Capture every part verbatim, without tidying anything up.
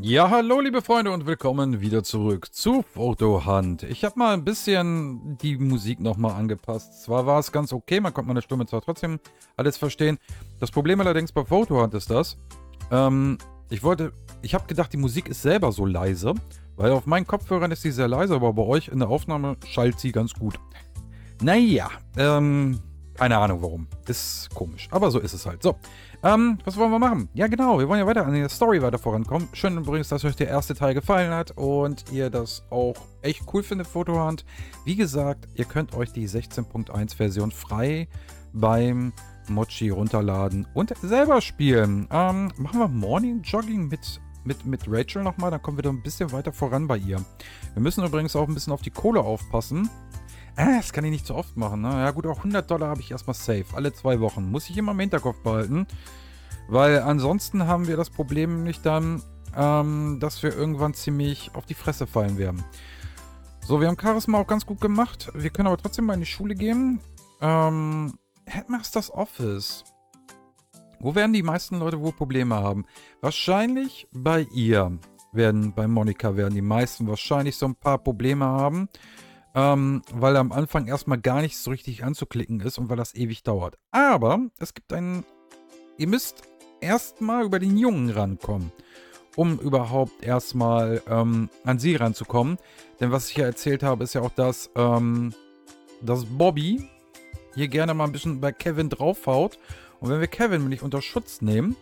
Ja, hallo liebe Freunde und willkommen wieder zurück zu Photo Hunt. Ich habe mal ein bisschen die Musik nochmal angepasst. Zwar war es ganz okay, man konnte meine Stimme zwar trotzdem alles verstehen. Das Problem allerdings bei Photo Hunt ist das, ähm, ich wollte, ich habe gedacht, die Musik ist selber so leise, weil auf meinen Kopfhörern ist sie sehr leise, aber bei euch in der Aufnahme schallt sie ganz gut. Naja, ähm... keine Ahnung warum. Ist komisch. Aber so ist es halt. So, ähm, was wollen wir machen? Ja genau, wir wollen ja weiter an der Story weiter vorankommen. Schön übrigens, dass euch der erste Teil gefallen hat und ihr das auch echt cool findet, Photo Hunt. Wie gesagt, ihr könnt euch die sechzehn Punkt eins Version frei beim Mochi runterladen und selber spielen. Ähm, machen wir Morning Jogging mit, mit, mit Rachel nochmal, dann kommen wir da ein bisschen weiter voran bei ihr. Wir müssen übrigens auch ein bisschen auf die Kohle aufpassen. Ah, das kann ich nicht so oft machen, ne? Ja gut, auch hundert Dollar habe ich erstmal safe. Alle zwei Wochen. Muss ich immer im Hinterkopf behalten. Weil ansonsten haben wir das Problem nicht dann, ähm, dass wir irgendwann ziemlich auf die Fresse fallen werden. So, wir haben Charisma auch ganz gut gemacht. Wir können aber trotzdem mal in die Schule gehen. Ähm, Headmasters Office. Wo werden die meisten Leute wohl Probleme haben? Wahrscheinlich bei ihr. Werden, bei Monika werden die meisten wahrscheinlich so ein paar Probleme haben. Ähm, weil am Anfang erstmal gar nichts so richtig anzuklicken ist und weil das ewig dauert. Aber es gibt einen... Ihr müsst erstmal über den Jungen rankommen, um überhaupt erstmal ähm, an sie ranzukommen. Denn was ich ja erzählt habe, ist ja auch, dass, ähm, dass Bobby hier gerne mal ein bisschen bei Kevin draufhaut. Und wenn wir Kevin nämlich unter Schutz nehmen,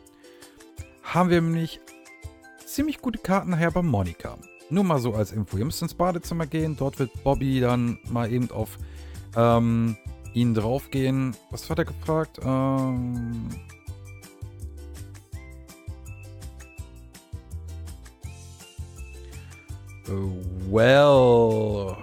haben wir nämlich ziemlich gute Karten nachher bei Monika. Nur mal so als Info. Ihr müsst ins Badezimmer gehen. Dort wird Bobby dann mal eben auf ähm, ihn draufgehen. Was hat er gefragt? Ähm well.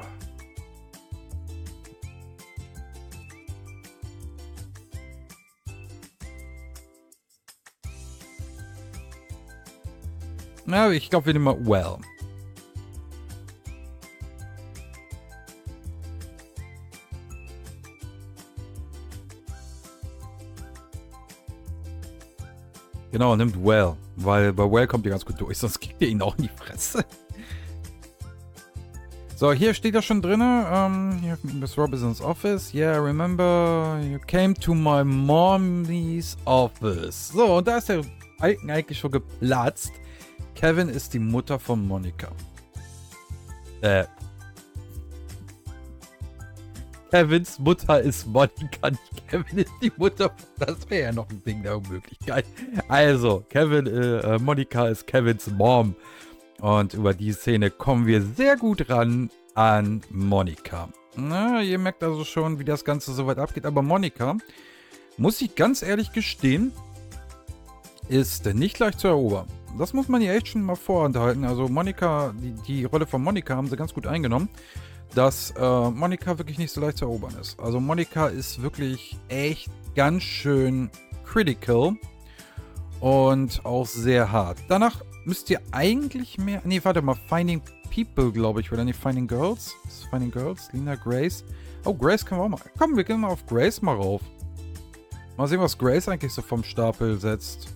Na, ich glaube, wir nehmen mal well. Genau, nimmt Well, weil bei Well kommt ihr ganz gut durch, sonst kriegt ihr ihn auch in die Fresse. So, hier steht das schon drin. Um, hier Miss Robinson's Office. Yeah, remember, you came to my mommy's office. So, und da ist der Alten eigentlich schon geplatzt. Kevin ist die Mutter von Monika. Äh. Kevins Mutter ist Monika, nicht Kevin ist die Mutter. Das wäre ja noch ein Ding der Unmöglichkeit. Also, Kevin, äh, Monika ist Kevins Mom. Und über die Szene kommen wir sehr gut ran an Monika. Na, ihr merkt also schon, wie das Ganze so weit abgeht. Aber Monika, muss ich ganz ehrlich gestehen, ist nicht leicht zu erobern. Das muss man ihr echt schon mal vorenthalten. Also Monika, die, die Rolle von Monika haben sie ganz gut eingenommen. Dass äh, Monika wirklich nicht so leicht zu erobern ist. Also Monika ist wirklich echt ganz schön critical und auch sehr hart. Danach müsst ihr eigentlich mehr... Nee, warte mal, Finding People, glaube ich, oder nicht? Finding Girls? Ist Finding Girls? Lina, Grace? Oh, Grace können wir auch mal... Komm, wir gehen mal auf Grace mal rauf. Mal sehen, was Grace eigentlich so vom Stapel setzt.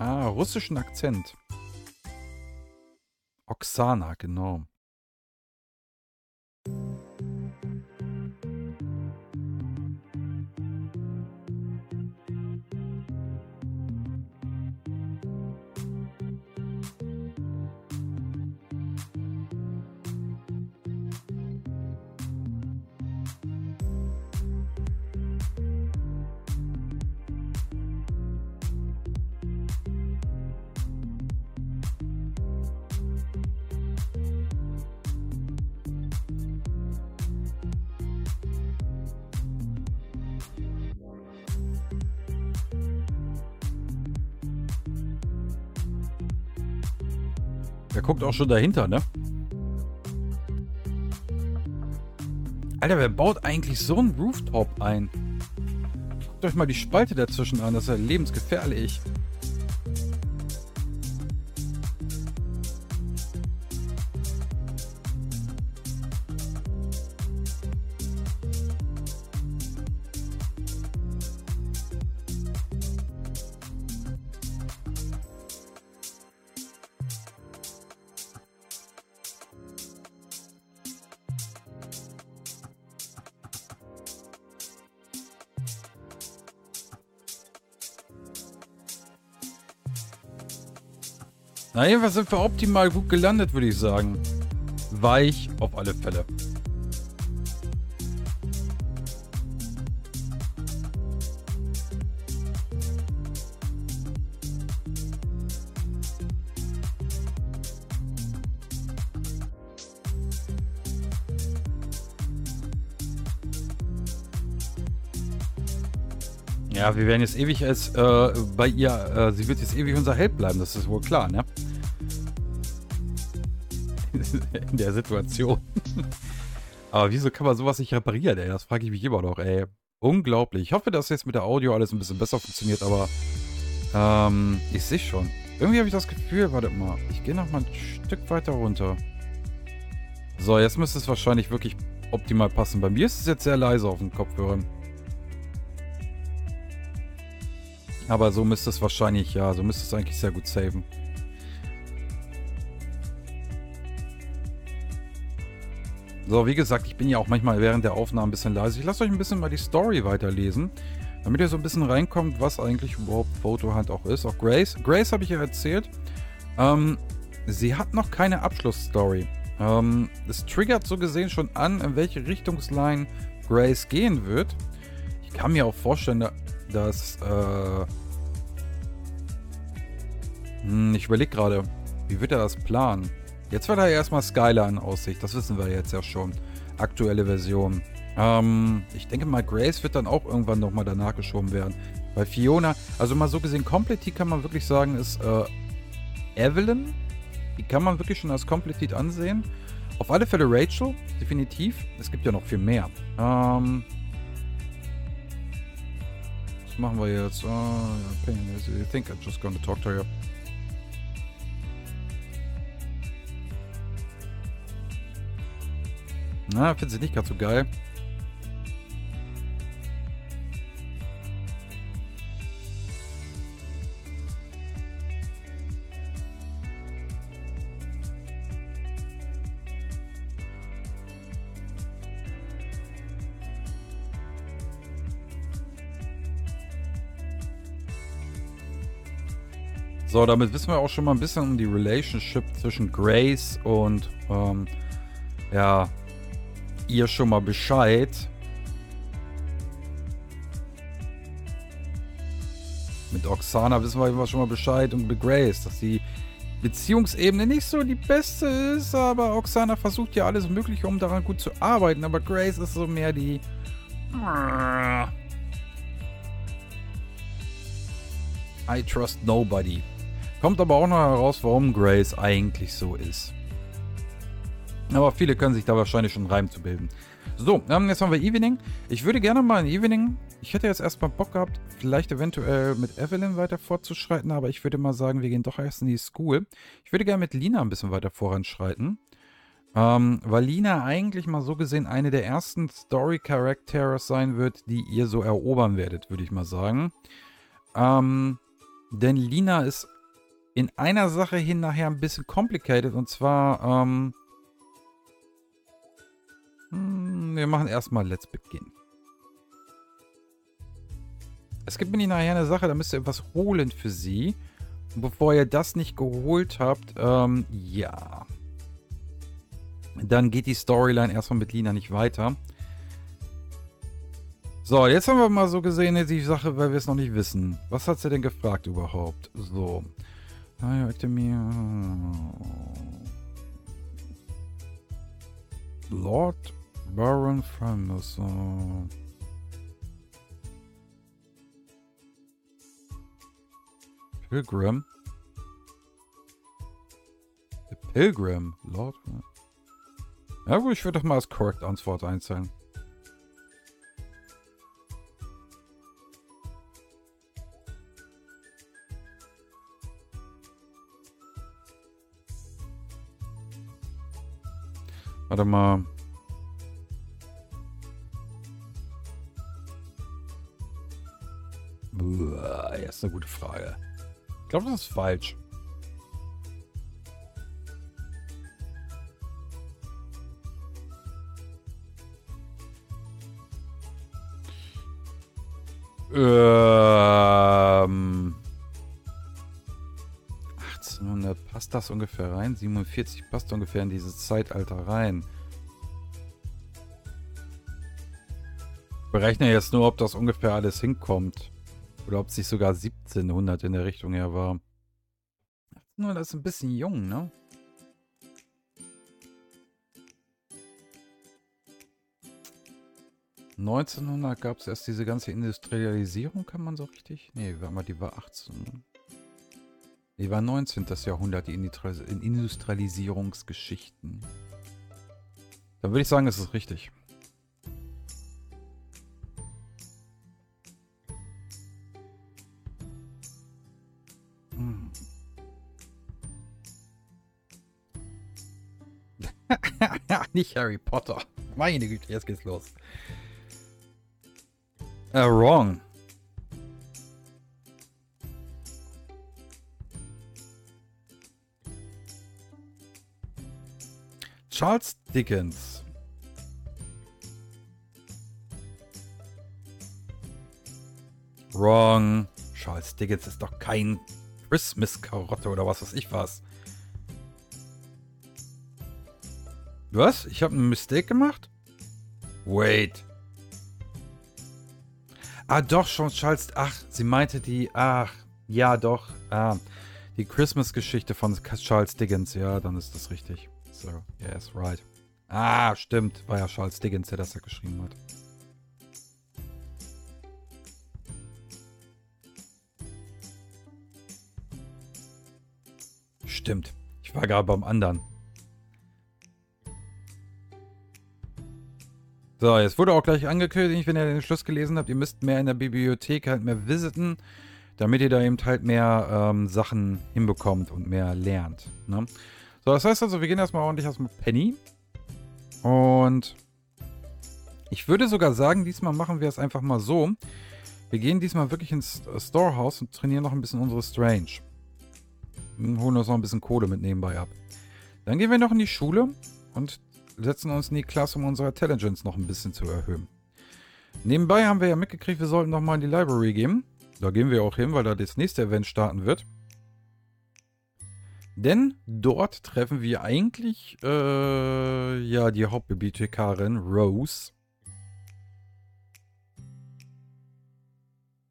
Ah, russischen Akzent. Oksana, genau. Der guckt auch schon dahinter, ne? Alter, wer baut eigentlich so einen Rooftop ein? Guckt euch mal die Spalte dazwischen an, das ist ja lebensgefährlich. Na, jedenfalls sind wir optimal gut gelandet, würde ich sagen. Weich auf alle Fälle. Ja, wir werden jetzt ewig als, äh, bei ihr, äh, sie wird jetzt ewig unser Held bleiben, das ist wohl klar, ne? In der Situation. Aber wieso kann man sowas nicht reparieren, ey? Das frage ich mich immer noch, ey. Unglaublich. Ich hoffe, dass jetzt mit der Audio alles ein bisschen besser funktioniert, aber, ähm, ich sehe schon. Irgendwie habe ich das Gefühl, warte mal, ich gehe noch mal ein Stück weiter runter. So, jetzt müsste es wahrscheinlich wirklich optimal passen. Bei mir ist es jetzt sehr leise auf dem Kopfhörer. Aber so müsste es wahrscheinlich, ja, so müsste es eigentlich sehr gut saven. So, wie gesagt, ich bin ja auch manchmal während der Aufnahme ein bisschen leise. Ich lasse euch ein bisschen mal die Story weiterlesen, damit ihr so ein bisschen reinkommt, was eigentlich überhaupt Photo Hunt auch ist. Auch Grace. Grace habe ich ja erzählt. Ähm, sie hat noch keine Abschlussstory. Ähm, es triggert so gesehen schon an, in welche Richtungsline Grace gehen wird. Ich kann mir auch vorstellen, da dass, äh, hm, ich überlege gerade, wie wird er das planen? Jetzt wird er erstmal Skylar in Aussicht, das wissen wir jetzt ja schon. Aktuelle Version. Ähm, ich denke mal, Grace wird dann auch irgendwann nochmal danach geschoben werden. Bei Fiona, also mal so gesehen, Completely kann man wirklich sagen, ist, äh, Evelyn, die kann man wirklich schon als Completely ansehen. Auf alle Fälle Rachel, definitiv. Es gibt ja noch viel mehr. Ähm, machen wir jetzt. Uh, I think I'm just gonna talk to you. Na, finde sie nicht ganz so geil. So, damit wissen wir auch schon mal ein bisschen um die Relationship zwischen Grace und, ähm, ja, ihr schon mal Bescheid. Mit Oksana wissen wir schon mal Bescheid und mit Grace, dass die Beziehungsebene nicht so die beste ist, aber Oksana versucht ja alles Mögliche, um daran gut zu arbeiten, aber Grace ist so mehr die... I trust nobody. Kommt aber auch noch heraus, warum Grace eigentlich so ist. Aber viele können sich da wahrscheinlich schon einen Reim zu bilden. So, jetzt haben wir Evening. Ich würde gerne mal ein Evening... Ich hätte jetzt erstmal Bock gehabt, vielleicht eventuell mit Evelyn weiter fortzuschreiten, aber ich würde mal sagen, wir gehen doch erst in die School. Ich würde gerne mit Lina ein bisschen weiter voranschreiten. Ähm, weil Lina eigentlich mal so gesehen eine der ersten Story-Characters sein wird, die ihr so erobern werdet, würde ich mal sagen. Ähm... Denn Lina ist in einer Sache hin nachher ein bisschen complicated. Und zwar, ähm, wir machen erstmal Let's Begin. Es gibt mir nachher eine Sache, da müsst ihr etwas holen für sie. Und bevor ihr das nicht geholt habt, ähm, ja. Dann geht die Storyline erstmal mit Lina nicht weiter. So, jetzt haben wir mal so gesehen die Sache, weil wir es noch nicht wissen. Was hat sie denn gefragt überhaupt? So. Lord Baron Framus. Pilgrim. The Pilgrim. Lord. Ja gut, ich würde doch mal als Correct Antwort einzahlen. Warte mal. Buah, das ist eine gute Frage. Ich glaube, das ist falsch. Ähm. achtzehnhundert passt passt das ungefähr rein? siebenundvierzig passt ungefähr in dieses Zeitalter rein. Ich berechne jetzt nur, ob das ungefähr alles hinkommt. Oder ob es nicht sogar siebzehnhundert in der Richtung her war. Nur das ist ein bisschen jung, ne? neunzehnhundert gab es erst diese ganze Industrialisierung, kann man so richtig? Nee, warte mal, die war achtzehn. Die war neunzehnten Jahrhundert, die Industrialisierungsgeschichten. Dann würde ich sagen, es ist richtig. Hm. Nicht Harry Potter. Meine Güte, jetzt geht's los. Uh, wrong. Charles Dickens. Wrong. Charles Dickens ist doch kein Christmas-Karotte oder was weiß ich was. Was? Ich habe einen Mistake gemacht? Wait. Ah, doch, schon Charles... Ach, sie meinte die... Ach, ja, doch. Ah, die Christmas-Geschichte von Charles Dickens. Ja, dann ist das richtig. So, yes, right. Ah, stimmt. War ja Charles Dickens, der das ja geschrieben hat. Stimmt. Ich war gerade beim anderen. So, jetzt wurde auch gleich angekündigt, wenn ihr den Schluss gelesen habt, ihr müsst mehr in der Bibliothek halt mehr visiten, damit ihr da eben halt mehr ähm, Sachen hinbekommt und mehr lernt. Ne? So, das heißt also, wir gehen erstmal ordentlich aus mit Penny. Und ich würde sogar sagen, diesmal machen wir es einfach mal so. Wir gehen diesmal wirklich ins Storehouse und trainieren noch ein bisschen unsere Strange. Und holen uns noch ein bisschen Kohle mit nebenbei ab. Dann gehen wir noch in die Schule und setzen uns in die Klasse, um unsere Intelligence noch ein bisschen zu erhöhen. Nebenbei haben wir ja mitgekriegt, wir sollten nochmal in die Library gehen. Da gehen wir auch hin, weil da das nächste Event starten wird. Denn dort treffen wir eigentlich äh, ja die Hauptbibliothekarin Rose.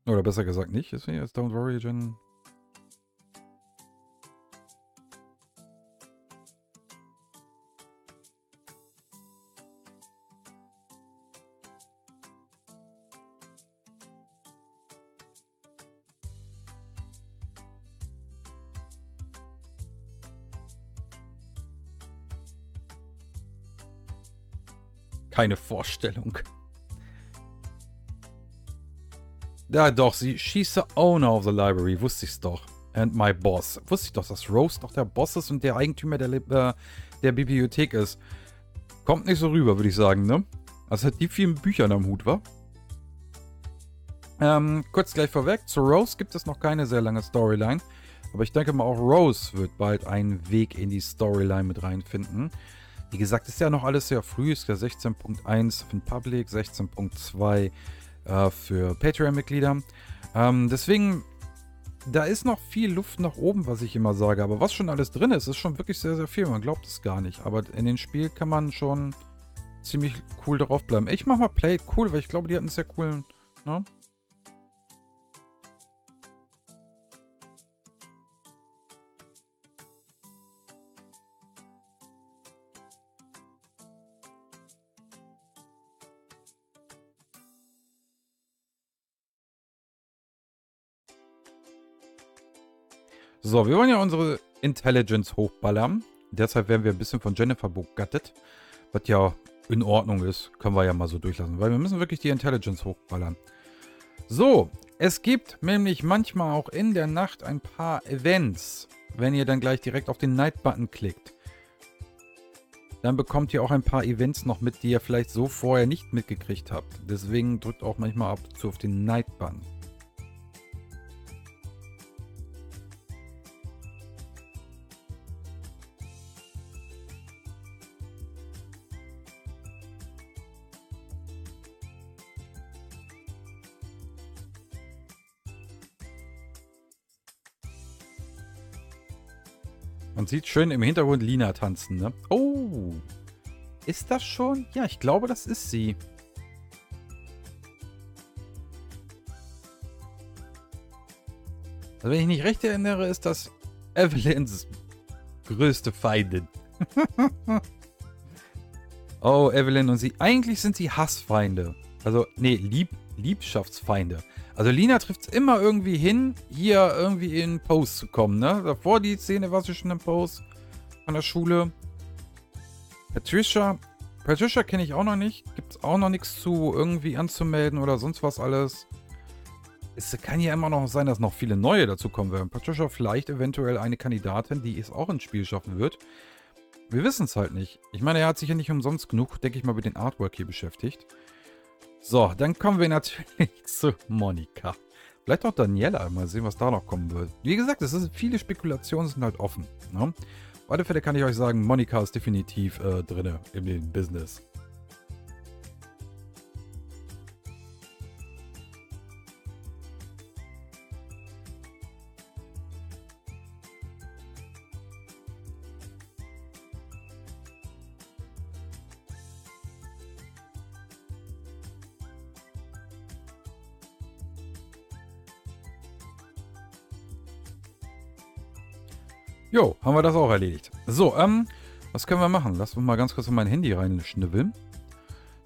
Oder besser gesagt nicht. Ist hier jetzt Don't Worry, Jen. Keine Vorstellung. Ja doch, sie she's the owner of the library, wusste ich's doch. And my boss. Wusste ich doch, dass Rose doch der Boss ist und der Eigentümer der, äh, der Bibliothek ist. Kommt nicht so rüber, würde ich sagen, ne? Also hat die vielen Büchern am Hut, wa? Ähm, kurz gleich vorweg, zu Rose gibt es noch keine sehr lange Storyline. Aber ich denke mal, auch Rose wird bald einen Weg in die Storyline mit reinfinden. Wie gesagt, ist ja noch alles sehr früh. Ist ja sechzehn Punkt eins für den Public, sechzehn Punkt zwei äh, für Patreon-Mitglieder. Ähm, deswegen, da ist noch viel Luft nach oben, was ich immer sage. Aber was schon alles drin ist, ist schon wirklich sehr, sehr viel. Man glaubt es gar nicht. Aber in dem Spiel kann man schon ziemlich cool drauf bleiben. Ich mach mal Play It Cool, weil ich glaube, die hatten einen sehr coolen... Ne? So, wir wollen ja unsere Intelligence hochballern. Deshalb werden wir ein bisschen von Jennifer begattet. Was ja in Ordnung ist, können wir ja mal so durchlassen. Weil wir müssen wirklich die Intelligence hochballern. So, es gibt nämlich manchmal auch in der Nacht ein paar Events. Wenn ihr dann gleich direkt auf den Night-Button klickt, dann bekommt ihr auch ein paar Events noch mit, die ihr vielleicht so vorher nicht mitgekriegt habt. Deswegen drückt auch manchmal ab und zu auf den Night-Button. Man sieht schön im Hintergrund Lina tanzen, ne? Oh! Ist das schon? Ja, ich glaube, das ist sie. Also, wenn ich mich recht erinnere, ist das Evelyns größte Feindin. Oh, Evelyn und sie. Eigentlich sind sie Hassfeinde. Also, nee, Lieb Liebschaftsfeinde. Also Lina trifft es immer irgendwie hin, hier irgendwie in Post zu kommen, ne? Davor die Szene war sie schon in Post an der Schule. Patricia. Patricia kenne ich auch noch nicht. Gibt es auch noch nichts zu irgendwie anzumelden oder sonst was alles. Es kann ja immer noch sein, dass noch viele neue dazu kommen werden. Patricia vielleicht eventuell eine Kandidatin, die es auch ins Spiel schaffen wird. Wir wissen es halt nicht. Ich meine, er hat sich ja nicht umsonst genug, denke ich mal, mit dem Artwork hier beschäftigt. So, dann kommen wir natürlich zu Monika. Vielleicht auch Daniela. Mal sehen, was da noch kommen wird. Wie gesagt, es sind viele Spekulationen, sind halt offen. Ne? Auf alle Fälle kann ich euch sagen, Monika ist definitiv äh, drinne in dem Business. Jo, haben wir das auch erledigt. So, ähm, was können wir machen? Lass uns mal ganz kurz in mein Handy reinschnibbeln.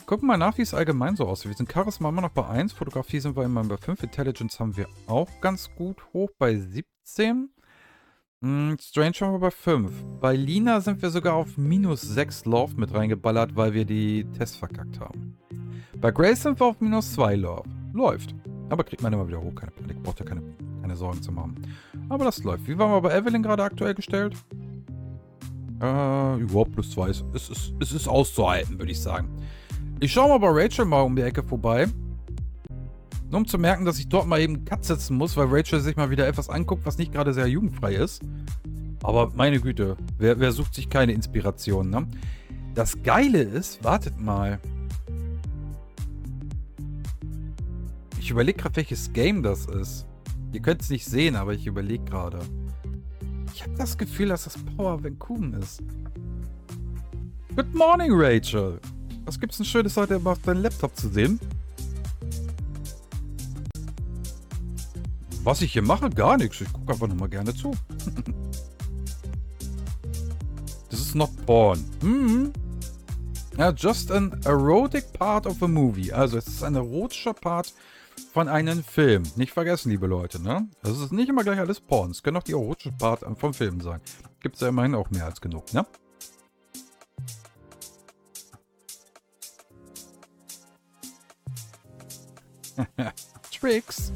Gucken mal nach, wie es allgemein so aussieht. Wir sind Charisma immer noch bei eins, Fotografie sind wir immer bei fünf, Intelligence haben wir auch ganz gut hoch bei siebzehn. Hm, Strange haben wir bei fünf. Bei Lina sind wir sogar auf minus sechs Love mit reingeballert, weil wir die Tests verkackt haben. Bei Grace sind wir auf minus zwei Love. Läuft. Aber kriegt man immer wieder hoch, keine Panik, braucht ja keine, keine Sorgen zu machen. Aber das läuft. Wie waren wir bei Evelyn gerade aktuell gestellt? Äh, überhaupt plus zwei. Es ist, es ist auszuhalten, würde ich sagen. Ich schaue mal bei Rachel mal um die Ecke vorbei. Nur um zu merken, dass ich dort mal eben einen Cut setzen muss, weil Rachel sich mal wieder etwas anguckt, was nicht gerade sehr jugendfrei ist. Aber meine Güte, wer, wer sucht sich keine Inspiration, ne? Das Geile ist, wartet mal. Ich überlege gerade, welches Game das ist. Ihr könnt es nicht sehen, aber ich überlege gerade. Ich habe das Gefühl, dass das Power Vancouver ist. Good morning, Rachel. Was gibt's denn Schönes heute auf deinem Laptop zu sehen? Was ich hier mache? Gar nichts. Ich gucke einfach nochmal gerne zu. Das ist noch Porn. Mhm. Ja, just an erotic part of a movie. Also es ist ein erotischer Part von einem Film. Nicht vergessen, liebe Leute, ne? Das ist nicht immer gleich alles Porn. Es können auch die erotische Part vom Film sein. Gibt es ja immerhin auch mehr als genug, ne? Tricks.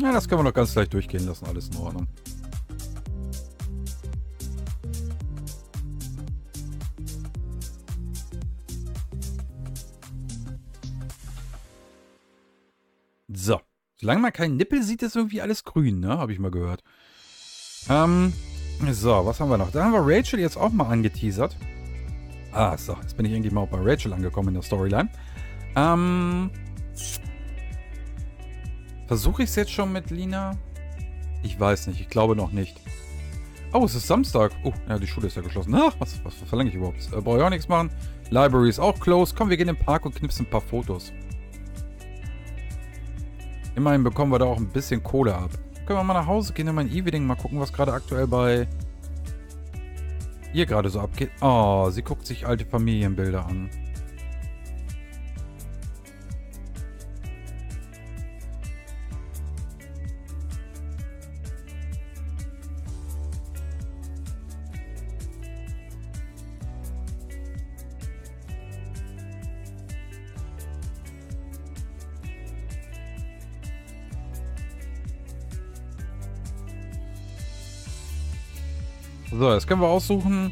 Ja, das können wir noch ganz leicht durchgehen lassen, alles in Ordnung. So, solange man keinen Nippel sieht, ist irgendwie alles grün, ne? Habe ich mal gehört. Ähm, so, was haben wir noch? Da haben wir Rachel jetzt auch mal angeteasert. Ah, so, jetzt bin ich endlich mal bei Rachel angekommen in der Storyline. Ähm... Versuche ich es jetzt schon mit Lina? Ich weiß nicht, ich glaube noch nicht. Oh, es ist Samstag. Oh, ja, die Schule ist ja geschlossen. Ach, was, was verlange ich überhaupt? Äh, brauche ich auch nichts machen. Library ist auch closed. Komm, wir gehen in den Park und knipsen ein paar Fotos. Immerhin bekommen wir da auch ein bisschen Kohle ab. Können wir mal nach Hause gehen, in mein E-Wedding mal gucken, was gerade aktuell bei ihr gerade so abgeht. Oh, sie guckt sich alte Familienbilder an. So, jetzt können wir aussuchen,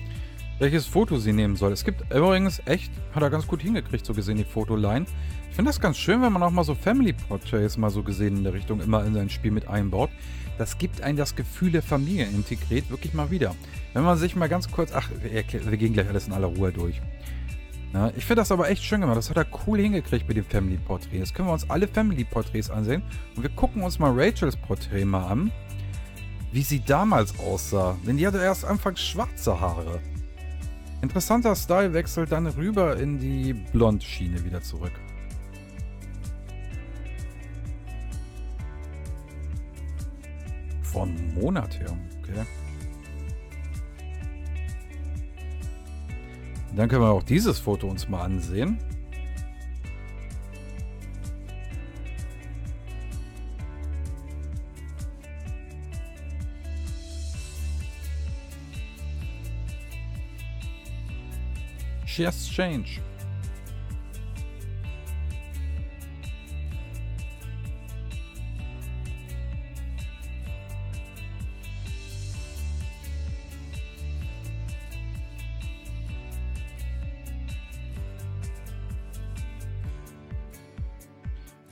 welches Foto sie nehmen soll. Es gibt übrigens echt, hat er ganz gut hingekriegt, so gesehen, die Fotoline. Ich finde das ganz schön, wenn man auch mal so Family Portraits mal so gesehen in der Richtung immer in sein Spiel mit einbaut. Das gibt einem das Gefühl der Familie integriert wirklich mal wieder. Wenn man sich mal ganz kurz, ach, wir gehen gleich alles in aller Ruhe durch. Na, ich finde das aber echt schön gemacht. Das hat er cool hingekriegt mit dem Family Portrait. Jetzt können wir uns alle Family Portraits ansehen und wir gucken uns mal Rachels Porträt mal an, wie sie damals aussah. Denn die hatte erst anfangs schwarze Haare. Interessanter Stylewechsel, dann rüber in die Blondschiene wieder zurück. Vor einem Monat her, okay. Und dann können wir auch dieses Foto uns mal ansehen. Just change.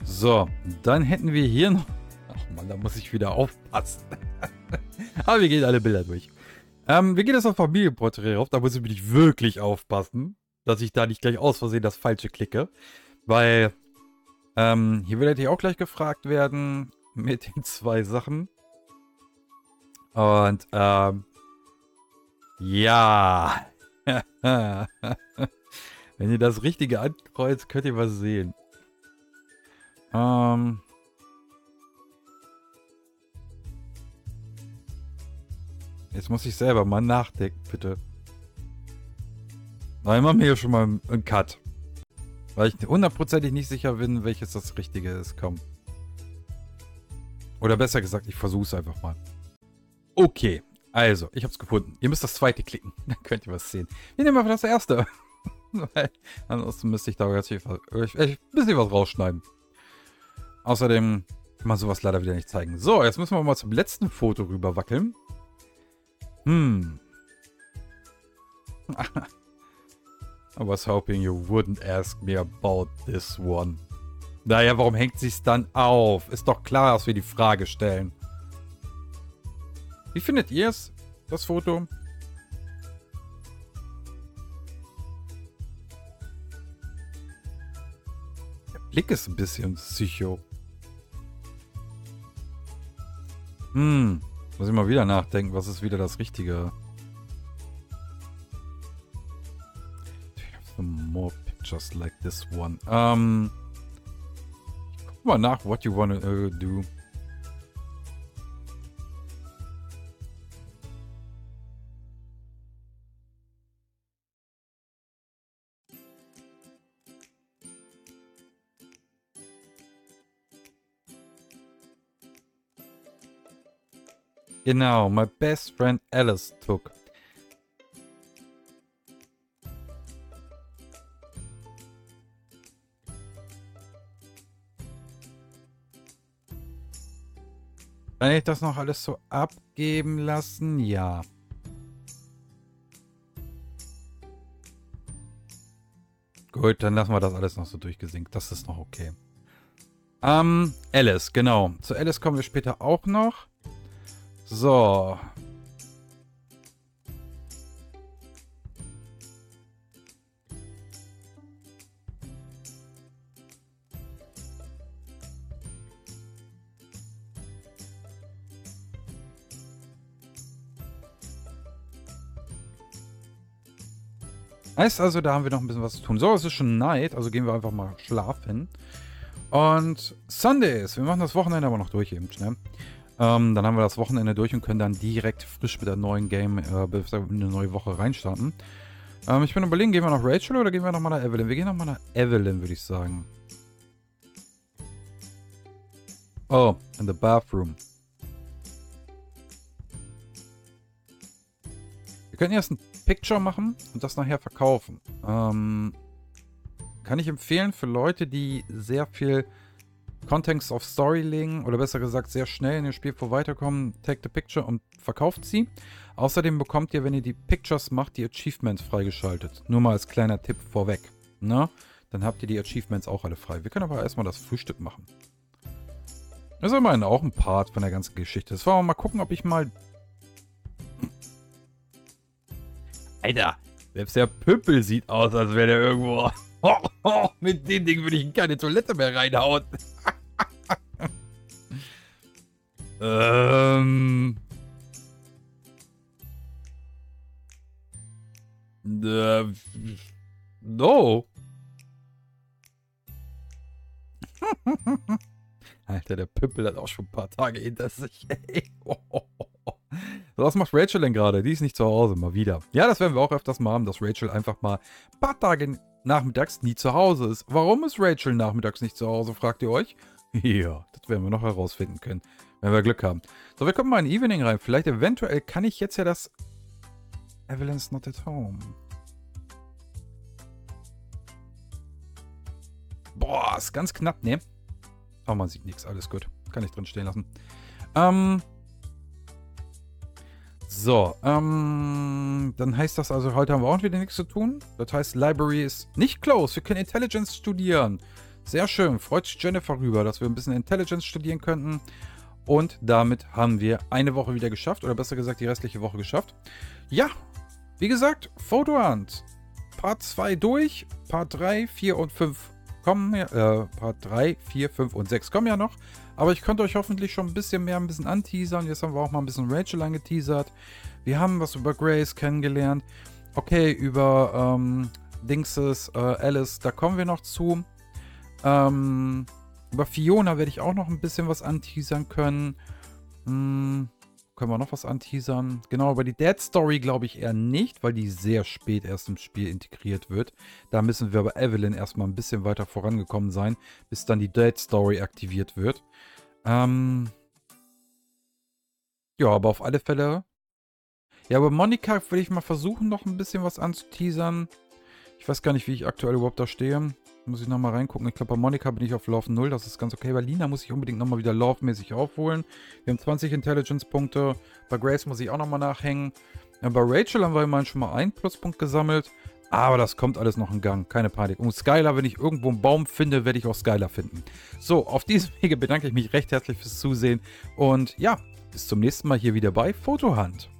So, dann hätten wir hier noch... Ach man, da muss ich wieder aufpassen. Aber wir gehen alle Bilder durch. Ähm, wir gehen jetzt auf Familienporträt rauf, da muss ich wirklich aufpassen, dass ich da nicht gleich aus Versehen das Falsche klicke, weil ähm, hier werde ich auch gleich gefragt werden mit den zwei Sachen. Und ähm, ja, wenn ihr das Richtige ankreuzt, könnt ihr was sehen. Ähm... Jetzt muss ich selber mal nachdenken, bitte. Nein, machen wir hier schon mal einen Cut. Weil ich hundertprozentig nicht sicher bin, welches das Richtige ist. Komm. Oder besser gesagt, ich versuche es einfach mal. Okay, also, ich habe es gefunden. Ihr müsst das zweite klicken, dann könnt ihr was sehen. Wir nehmen einfach das erste. Weil ansonsten müsste ich da ganz viel, ein bisschen was rausschneiden. Außerdem kann man sowas leider wieder nicht zeigen. So, jetzt müssen wir mal zum letzten Foto rüber wackeln. Hmm. I was hoping you wouldn't ask me about this one. Naja, warum hängt sie es dann auf? Ist doch klar, dass wir die Frage stellen. Wie findet ihr es, das Foto? Der Blick ist ein bisschen psycho. Hm. Muss ich mal wieder nachdenken, was ist wieder das Richtige? Do you have some more pictures like this one? Ähm. Um, ich guck mal nach, what you wanna uh, do. Genau, my best friend Alice took. Kann ich das noch alles so abgeben lassen? Ja. Gut, dann lassen wir das alles noch so durchgesinkt. Das ist noch okay. Ähm, Alice, genau. Zu Alice kommen wir später auch noch. So. Heißt also, da haben wir noch ein bisschen was zu tun. So, es ist schon Night, also gehen wir einfach mal schlafen. Und Sundays, wir machen das Wochenende aber noch durch eben schnell. Ähm, dann haben wir das Wochenende durch und können dann direkt frisch mit der neuen Game, äh, eine neue Woche reinstarten. Ähm, ich bin überlegen, gehen wir nach Rachel oder gehen wir nochmal nach Evelyn? Wir gehen nochmal nach Evelyn, würde ich sagen. Oh, in the bathroom. Wir können erst ein Picture machen und das nachher verkaufen. Ähm, kann ich empfehlen für Leute, die sehr viel Context of Story legen oder besser gesagt sehr schnell in dem Spiel vor weiterkommen, take the picture und verkauft sie. Außerdem bekommt ihr, wenn ihr die Pictures macht, die Achievements freigeschaltet. Nur mal als kleiner Tipp vorweg. Na, dann habt ihr die Achievements auch alle frei. Wir können aber erstmal das Frühstück machen. Das ist immerhin auch ein Part von der ganzen Geschichte. Das war mal gucken, ob ich mal... Alter, selbst der Püppel sieht aus, als wäre der irgendwo... Oh, oh, mit dem Ding würde ich in keine Toilette mehr reinhauen. ähm... Äh, no. Alter, der Püppel hat auch schon ein paar Tage hinter sich. oh, oh, oh. Was macht Rachel denn gerade? Die ist nicht zu Hause, mal wieder. Ja, das werden wir auch öfters mal haben, dass Rachel einfach mal ein paar Tage nachmittags nie zu Hause ist. Warum ist Rachel nachmittags nicht zu Hause, fragt ihr euch? Ja, das werden wir noch herausfinden können, wenn wir Glück haben. So, wir kommen mal in Evening rein. Vielleicht eventuell kann ich jetzt ja das... Evelyn's not at home. Boah, ist ganz knapp, ne? Oh, man sieht nichts, alles gut. Kann ich drin stehen lassen. Ähm... So, ähm, dann heißt das also, heute haben wir auch wieder nichts zu tun. Das heißt, Library ist nicht closed. Wir können Intelligence studieren. Sehr schön. Freut sich Jennifer rüber, dass wir ein bisschen Intelligence studieren könnten. Und damit haben wir eine Woche wieder geschafft. Oder besser gesagt, die restliche Woche geschafft. Ja, wie gesagt, Photo Hunt. Part zwei durch. Part drei, vier und fünf kommen ja. Äh, Part drei, vier, fünf und sechs kommen ja noch. Aber ich konnte euch hoffentlich schon ein bisschen mehr ein bisschen anteasern. Jetzt haben wir auch mal ein bisschen Rachel angeteasert. Wir haben was über Grace kennengelernt. Okay, über ähm, Dingses, äh, Alice, da kommen wir noch zu. Ähm, über Fiona werde ich auch noch ein bisschen was anteasern können. Hm, können wir noch was anteasern? Genau, über die Dead Story glaube ich eher nicht, weil die sehr spät erst im Spiel integriert wird. Da müssen wir aber Evelyn erstmal ein bisschen weiter vorangekommen sein, bis dann die Dead Story aktiviert wird. Ähm ja, aber auf alle Fälle... Ja, aber Monika will ich mal versuchen, noch ein bisschen was anzuteasern. Ich weiß gar nicht, wie ich aktuell überhaupt da stehe. Muss ich nochmal reingucken. Ich glaube, bei Monika bin ich auf Lauf null. Das ist ganz okay. Bei Lina muss ich unbedingt nochmal wieder laufmäßig aufholen. Wir haben zwanzig Intelligence-Punkte. Bei Grace muss ich auch nochmal nachhängen. Ja, bei Rachel haben wir immerhin schon mal einen Pluspunkt gesammelt. Aber das kommt alles noch in Gang. Keine Panik. Und Skylar, wenn ich irgendwo einen Baum finde, werde ich auch Skylar finden. So, auf diesem Wege bedanke ich mich recht herzlich fürs Zusehen. Und ja, bis zum nächsten Mal hier wieder bei Photo Hunt.